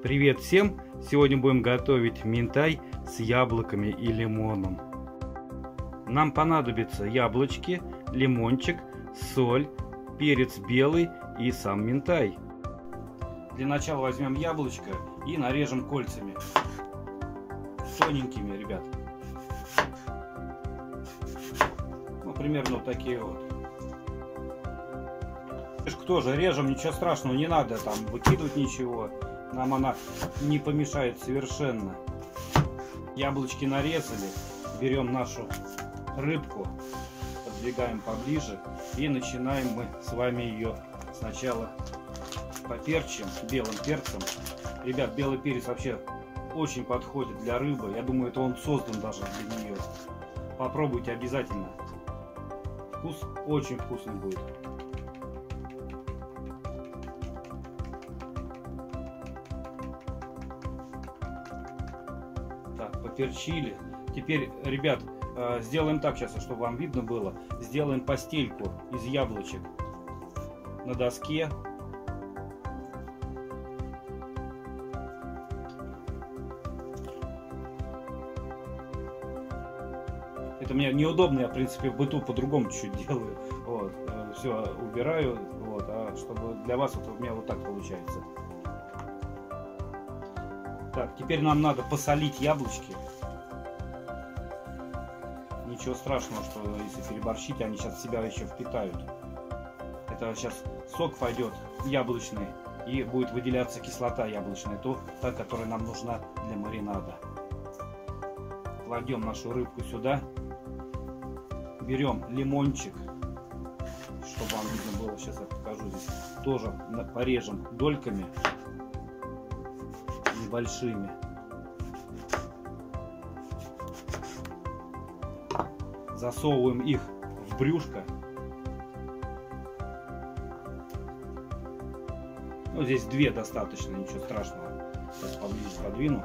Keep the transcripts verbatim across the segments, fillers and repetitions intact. Привет всем! Сегодня будем готовить минтай с яблоками и лимоном. Нам понадобятся яблочки, лимончик, соль, перец белый и сам минтай. Для начала возьмем яблочко и нарежем кольцами. Тоненькими, ребят. Ну, примерно вот такие вот. Тоже режем, ничего страшного, не надо там выкидывать ничего. Нам она не помешает совершенно. Яблочки нарезали. Берем нашу рыбку, подвигаем поближе и начинаем мы с вами ее сначала поперчим белым перцем. Ребят, белый перец вообще очень подходит для рыбы. Я думаю, это он создан даже для нее. Попробуйте обязательно. Вкус очень вкусный будет. Так, поперчили. Теперь, ребят, сделаем так сейчас, чтобы вам видно было. Сделаем постельку из яблочек на доске. Это мне неудобно, я в принципе в быту по-другому чуть-чуть делаю. Вот, все убираю, вот, а чтобы для вас это у меня вот так получается. Так, теперь нам надо посолить яблочки. Ничего страшного, что если переборщить, они сейчас себя еще впитают. Это сейчас сок пойдет яблочный и будет выделяться кислота яблочная, то, та, которая нам нужна для маринада. Кладем нашу рыбку сюда. Берем лимончик, чтобы вам видно было, сейчас я покажу здесь, тоже порежем дольками небольшими. Засовываем их в брюшко. Ну, здесь две достаточно, ничего страшного. Сейчас поближе подвину.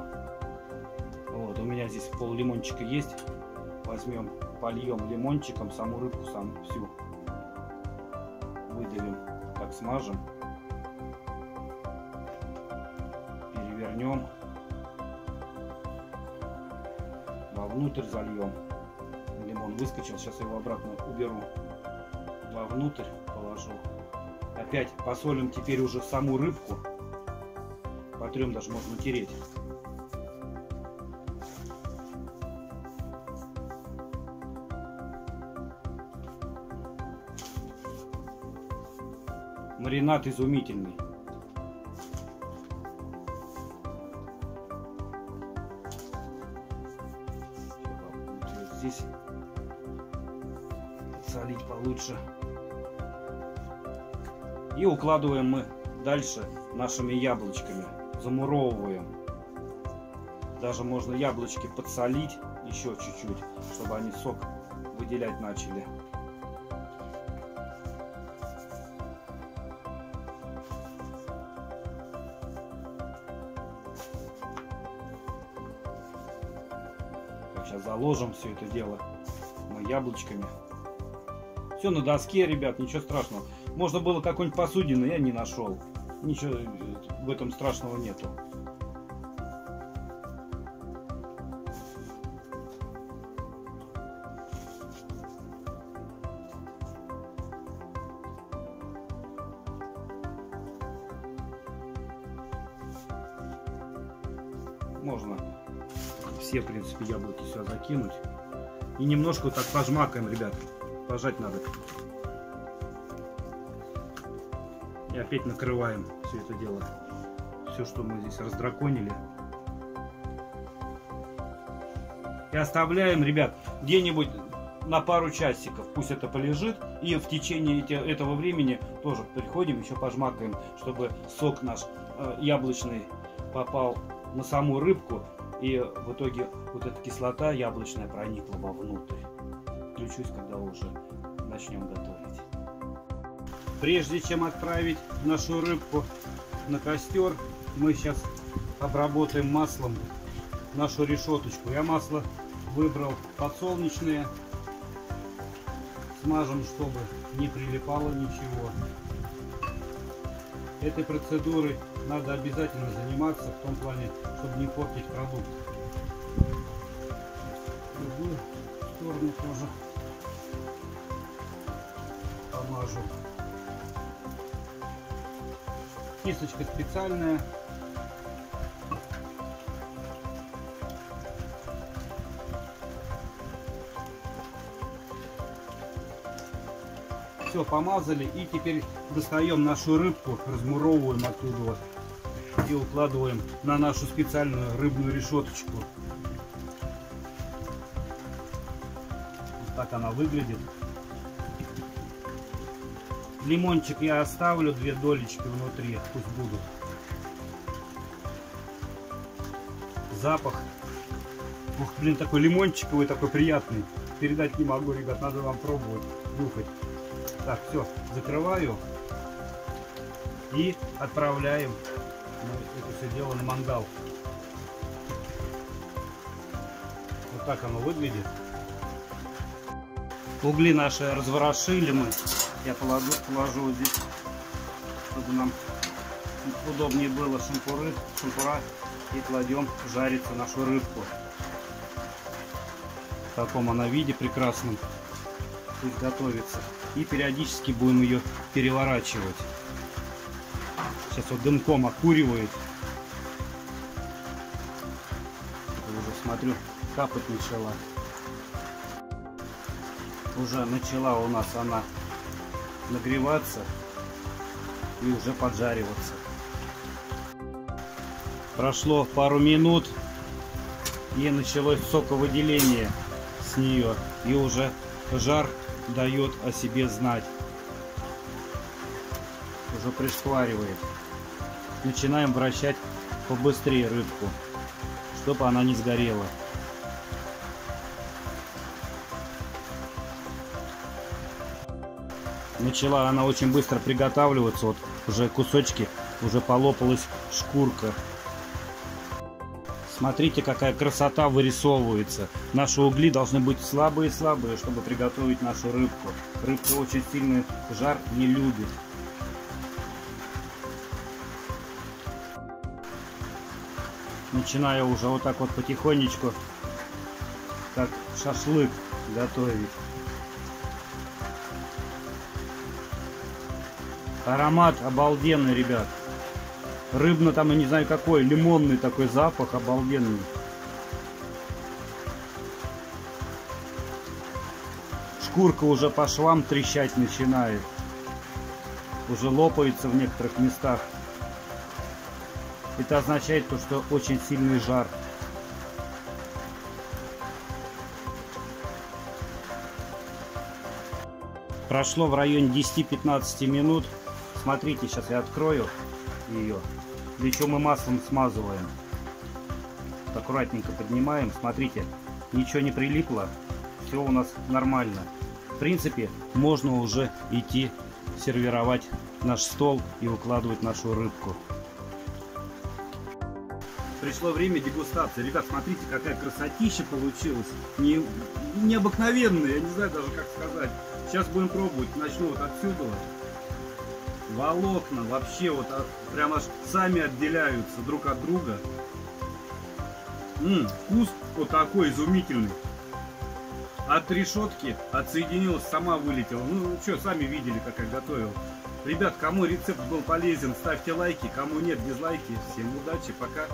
Вот, у меня здесь пол лимончика есть. Возьмем, польем лимончиком саму рыбку, саму всю. Выделим, так смажем. Перевернем. Вовнутрь зальем. Лимон выскочил, сейчас его обратно уберу. Вовнутрь положу. Опять посолим теперь уже саму рыбку. Потрем, даже можно тереть. Маринад изумительный. Здесь солить получше. И укладываем мы дальше нашими яблочками. Замуровываем. Даже можно яблочки подсолить еще чуть-чуть, чтобы они сок выделять начали. Сейчас заложим все это дело мы яблочками. Все на доске, ребят, ничего страшного. Можно было какой-нибудь посудину, я не нашел. Ничего в этом страшного нету. Можно все, в принципе, яблоки сюда закинуть. И немножко вот так пожмакаем, ребят. Пожать надо. И опять накрываем все это дело. Все, что мы здесь раздраконили. И оставляем, ребят, где-нибудь на пару часиков. Пусть это полежит. И в течение этого времени тоже приходим, еще пожмакаем, чтобы сок наш яблочный попал на саму рыбку. И в итоге вот эта кислота яблочная проникла вовнутрь. Включусь, когда уже начнем готовить. Прежде чем отправить нашу рыбку на костер, мы сейчас обработаем маслом нашу решеточку. Я масло выбрал подсолнечное. Смажем, чтобы не прилипало ничего. Этой процедурой надо обязательно заниматься, в том плане, чтобы не портить продукт. Другую сторону тоже помажу. Кисточка специальная. Все, помазали, и теперь достаем нашу рыбку, размуровываем оттуда вот, и укладываем на нашу специальную рыбную решеточку. Вот так она выглядит. Лимончик я оставлю, две долечки внутри, пусть будут. Запах. Ух, блин, такой лимончиковый, такой приятный. Передать не могу, ребят, надо вам пробовать, нюхать. Так, все, закрываю и отправляем это все дело на мангал. Вот так оно выглядит. Угли наши разворошили мы. Я положу, положу вот здесь, чтобы нам удобнее было шампуры, шампура, и кладем жариться нашу рыбку. В таком она виде прекрасном. Пусть готовится. И периодически будем ее переворачивать. Сейчас вот дымком окуривает. Я уже смотрю, капать начала. Уже начала у нас она нагреваться и уже поджариваться. Прошло пару минут, и началось соковыделение с нее. И уже жар дает о себе знать. Уже пришкваривает. Начинаем вращать побыстрее рыбку, чтобы она не сгорела. Начала она очень быстро приготавливаться. Вот уже кусочки, уже полопалась шкурка. Смотрите, какая красота вырисовывается. Наши угли должны быть слабые-слабые, чтобы приготовить нашу рыбку. Рыбка очень сильный жар не любит. Начинаю уже вот так вот потихонечку, как шашлык, готовить. Аромат обалденный, ребят. Рыбный там, я не знаю какой, лимонный такой запах, обалденный. Шкурка уже по швам трещать начинает. Уже лопается в некоторых местах. Это означает то, что очень сильный жар. Прошло в районе десяти-пятнадцати минут. Смотрите, сейчас я открою ее. Для чего мы маслом смазываем. Аккуратненько поднимаем. Смотрите, ничего не прилипло. Все у нас нормально. В принципе, можно уже идти сервировать наш стол и укладывать нашу рыбку. Пришло время дегустации. Ребят, смотрите, какая красотища получилась. Не, необыкновенная, я не знаю даже, как сказать. Сейчас будем пробовать. Начну вот отсюда. Волокна вообще вот от, прям аж сами отделяются друг от друга. М-м, вкус вот такой изумительный. От решетки отсоединилась, сама вылетела. Ну что, сами видели, как я готовил. Ребят, кому рецепт был полезен, ставьте лайки. Кому нет, дизлайки. Всем удачи, пока.